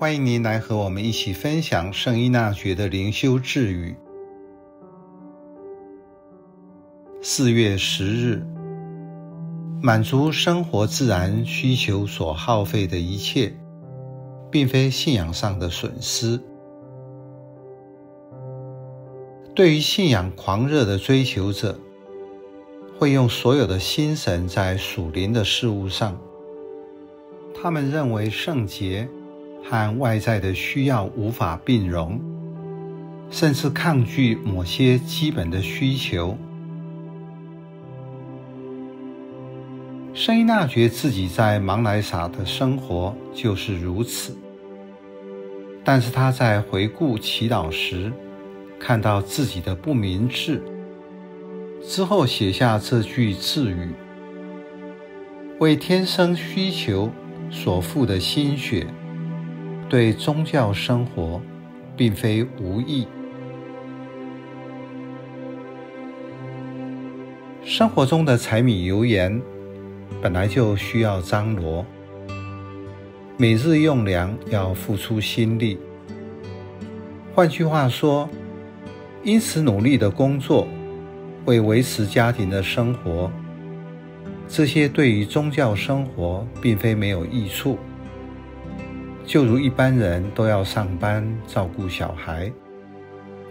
欢迎您来和我们一起分享圣依纳爵的灵修智语。4月10日，满足生活自然需求所耗费的一切，并非信仰上的损失。对于信仰狂热的追求者，会用所有的心神在属灵的事物上，他们认为圣洁和外在的需要无法并容，甚至抗拒某些基本的需求。圣依纳爵自己在芒莱撒的生活就是如此，但是他在回顾祈祷时，看到自己的不明智，之后写下这句智语：为天生需求所付的心血，对宗教生活并非无益。生活中的柴米油盐本来就需要张罗，每日用粮要付出心力。换句话说，因此努力的工作，为维持家庭的生活，这些对于宗教生活并非没有益处。就如一般人都要上班照顾小孩，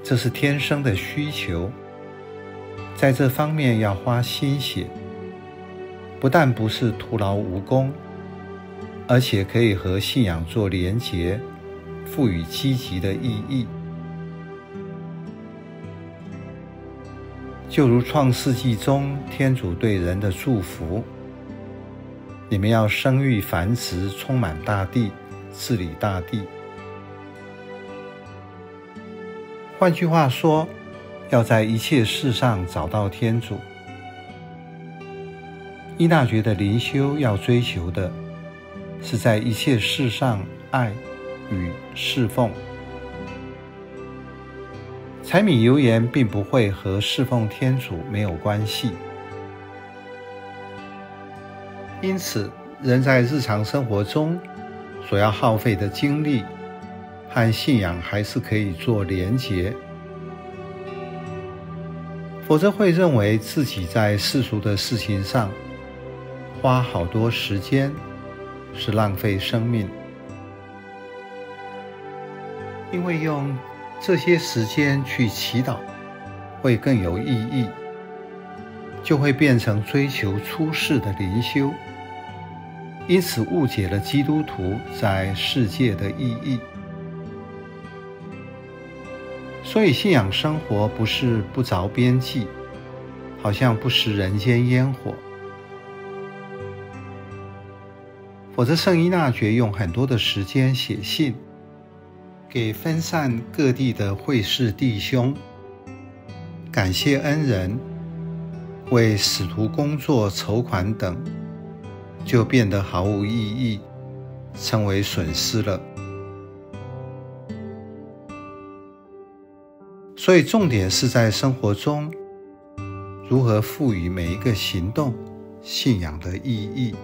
这是天生的需求，在这方面要花心血，不但不是徒劳无功，而且可以和信仰做连结，赋予积极的意义。就如创世纪中天主对人的祝福：你们要生育繁殖，充满大地，治理大地。换句话说，要在一切事上找到天主。依纳爵的灵修要追求的是在一切事上爱与侍奉。柴米油盐并不会和侍奉天主没有关系，因此人在日常生活中所要耗费的精力和信仰还是可以做连结，否则会认为自己在世俗的事情上花好多时间是浪费生命，因为用这些时间去祈祷会更有意义，就会变成追求出世的灵修。因此误解了基督徒在世界的意义。所以信仰生活不是不着边际，好像不食人间烟火。否则圣依纳爵用很多的时间写信给分散各地的会士弟兄，感谢恩人，为使徒工作筹款等，就变得毫无意义，成为损失了。所以重点是在生活中如何赋予每一个行动信仰的意义。